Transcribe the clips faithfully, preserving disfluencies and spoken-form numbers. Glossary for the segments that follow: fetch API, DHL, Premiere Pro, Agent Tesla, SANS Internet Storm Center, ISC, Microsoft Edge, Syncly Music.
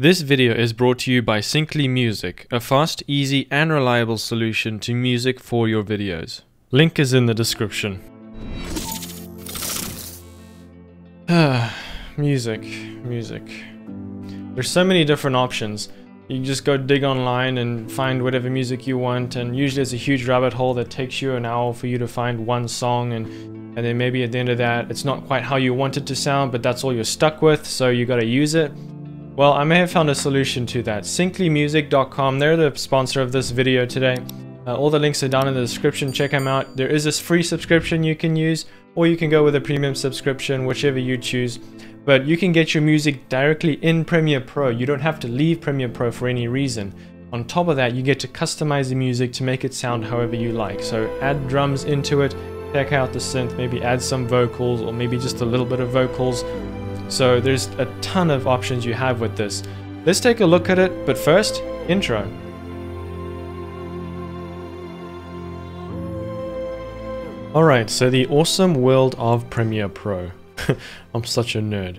This video is brought to you by Syncly Music, a fast, easy and reliable solution to music for your videos. Link is in the description. Ah, music, music. There's so many different options. You can just go dig online and find whatever music you want, and usually it's a huge rabbit hole that takes you an hour for you to find one song, and, and then maybe at the end of that it's not quite how you want it to sound, but that's all you're stuck with, so you gotta use it. Well, I may have found a solution to that. Syncly music dot com, they're the sponsor of this video today. Uh, all the links are down in the description, check them out. There is this free subscription you can use, or you can go with a premium subscription, whichever you choose. But you can get your music directly in Premiere Pro. You don't have to leave Premiere Pro for any reason. On top of that, you get to customize the music to make it sound however you like. So add drums into it, check out the synth, maybe add some vocals, or maybe just a little bit of vocals. So there's a ton of options you have with this. Let's take a look at it, but first, intro. Alright, so the awesome world of Premiere Pro. I'm such a nerd.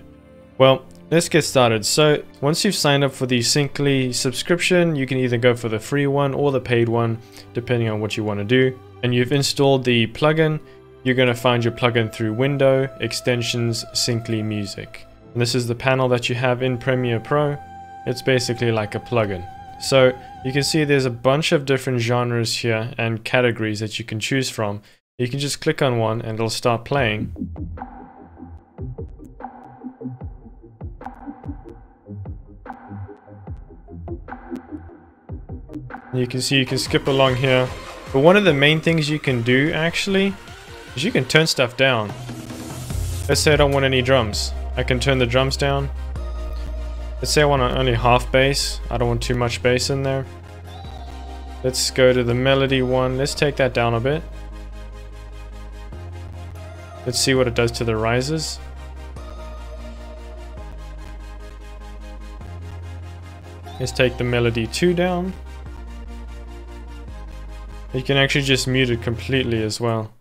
Well, let's get started. So once you've signed up for the Syncly subscription, you can either go for the free one or the paid one, depending on what you want to do. And you've installed the plugin. You're going to find your plugin through Window, Extensions, Syncly Music. And this is the panel that you have in Premiere Pro. It's basically like a plugin. So you can see there's a bunch of different genres here and categories that you can choose from. You can just click on one and it'll start playing. You can see you can skip along here. But one of the main things you can do actually is you can turn stuff down. Let's say I don't want any drums. I can turn the drums down. Let's say I want only half bass. I don't want too much bass in there. Let's go to the melody one. Let's take that down a bit. Let's see what it does to the rises. Let's take the melody two down. You can actually just mute it completely as well.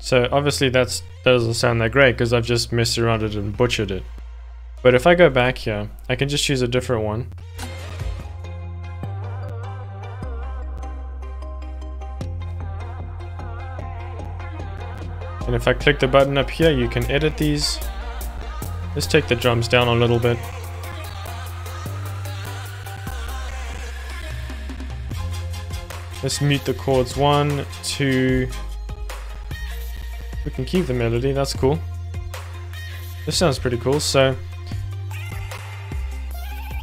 So obviously that's, that doesn't sound that great because I've just messed around it and butchered it. But if I go back here, I can just choose a different one. And if I click the button up here, you can edit these. Let's take the drums down a little bit. Let's mute the chords, one, two, we can keep the melody, that's cool. This sounds pretty cool, so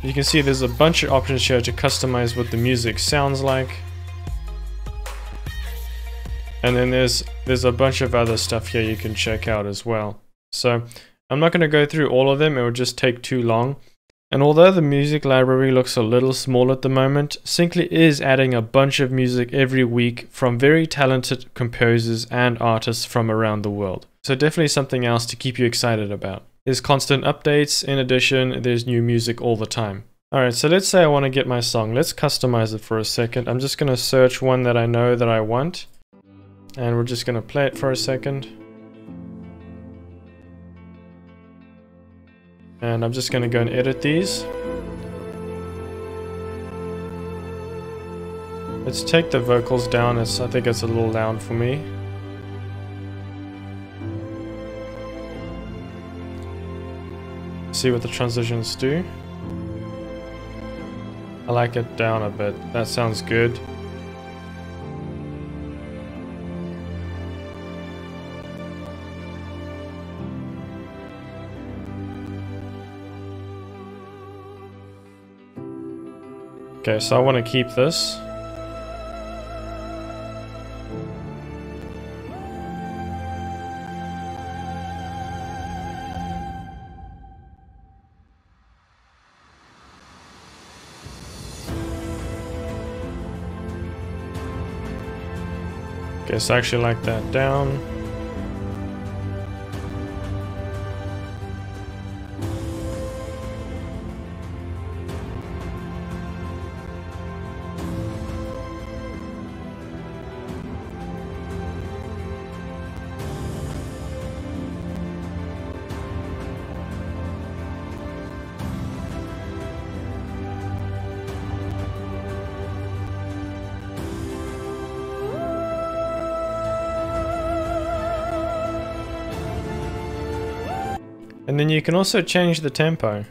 you can see there's a bunch of options here to customize what the music sounds like. And then there's, there's a bunch of other stuff here you can check out as well. So I'm not going to go through all of them, it would just take too long. And although the music library looks a little small at the moment, Syncly is adding a bunch of music every week from very talented composers and artists from around the world. So definitely something else to keep you excited about. There's constant updates, in addition, there's new music all the time. Alright, so let's say I want to get my song. Let's customize it for a second. I'm just going to search one that I know that I want. And we're just going to play it for a second. And I'm just going to go and edit these. Let's take the vocals down, it's, I think it's a little loud for me. See what the transitions do. I like it down a bit, that sounds good. Okay, so I want to keep this. Okay, so I actually like that down. And then you can also change the tempo.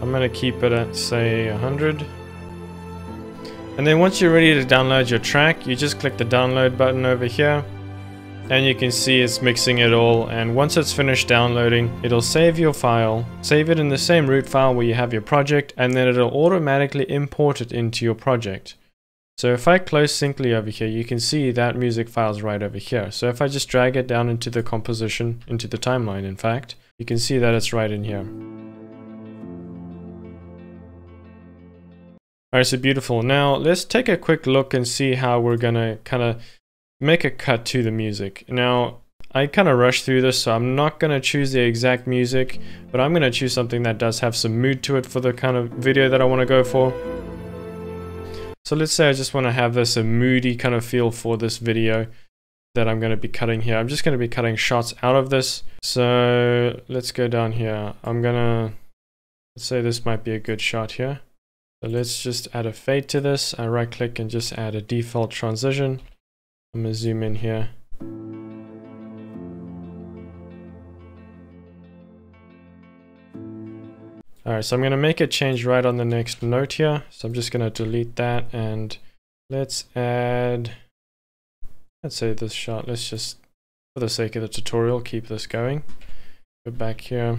I'm gonna keep it at, say, one hundred. And then once you're ready to download your track, you just click the download button over here, and you can see it's mixing it all. And once it's finished downloading, it'll save your file, save it in the same root file where you have your project, and then it'll automatically import it into your project. So if I close Syncly over here, you can see that music file's right over here. So if I just drag it down into the composition, into the timeline in fact, you can see that it's right in here. Alright, so beautiful. Now let's take a quick look and see how we're gonna kind of make a cut to the music. Now I kind of rushed through this, so I'm not gonna choose the exact music, but I'm gonna choose something that does have some mood to it for the kind of video that I want to go for. So let's say I just want to have this a moody kind of feel for this video that I'm gonna be cutting here. I'm just gonna be cutting shots out of this. So let's go down here. I'm gonna, let's say this might be a good shot here. So let's just add a fade to this. I right click and just add a default transition. I'm gonna zoom in here. Alright, so I'm gonna make a change right on the next note here. So I'm just gonna delete that, and let's add, let's say this shot, let's just, for the sake of the tutorial, keep this going. Go back here.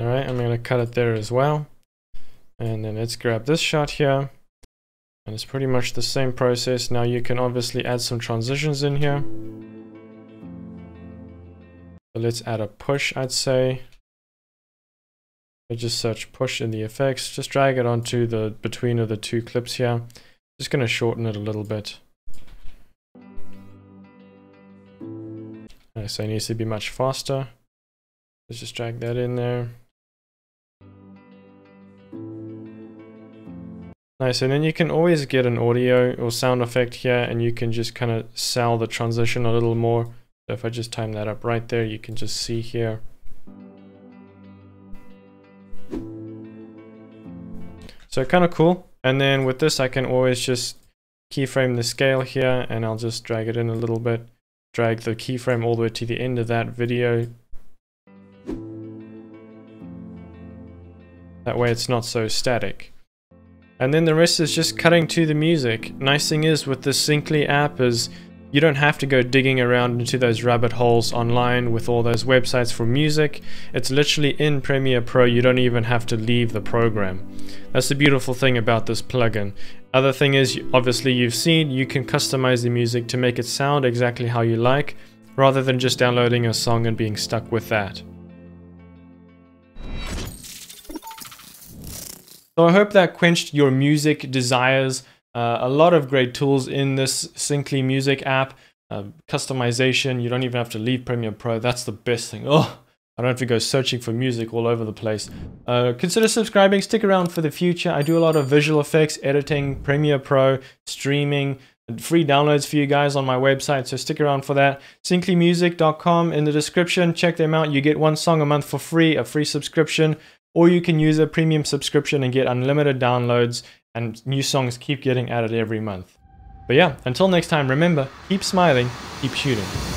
Alright, I'm going to cut it there as well, and then let's grab this shot here, and it's pretty much the same process. Now you can obviously add some transitions in here, so let's add a push, I'd say. I just search push in the effects, just drag it onto the between of the two clips here, just going to shorten it a little bit. Alright, so it needs to be much faster, let's just drag that in there. Nice, and then you can always get an audio or sound effect here, and you can just kind of sell the transition a little more. So if I just time that up right there, you can just see here. So kind of cool. And then with this, I can always just keyframe the scale here, and I'll just drag it in a little bit, drag the keyframe all the way to the end of that video. That way it's not so static. And then the rest is just cutting to the music. Nice thing is with the Syncly app is you don't have to go digging around into those rabbit holes online with all those websites for music. It's literally in Premiere Pro. You don't even have to leave the program. That's the beautiful thing about this plugin. Other thing is, obviously you've seen, you can customize the music to make it sound exactly how you like, rather than just downloading a song and being stuck with that. So I hope that quenched your music desires. Uh, a lot of great tools in this Syncly Music app. Uh, customization, you don't even have to leave Premiere Pro. That's the best thing. Oh, I don't have to go searching for music all over the place. Uh, consider subscribing, stick around for the future. I do a lot of visual effects, editing, Premiere Pro, streaming, free downloads for you guys on my website, so stick around for that. Syncly music dot com in the description, check them out. You get one song a month for free, a free subscription. Or you can use a premium subscription and get unlimited downloads, and new songs keep getting added every month. But yeah, until next time, remember, keep smiling, keep shooting.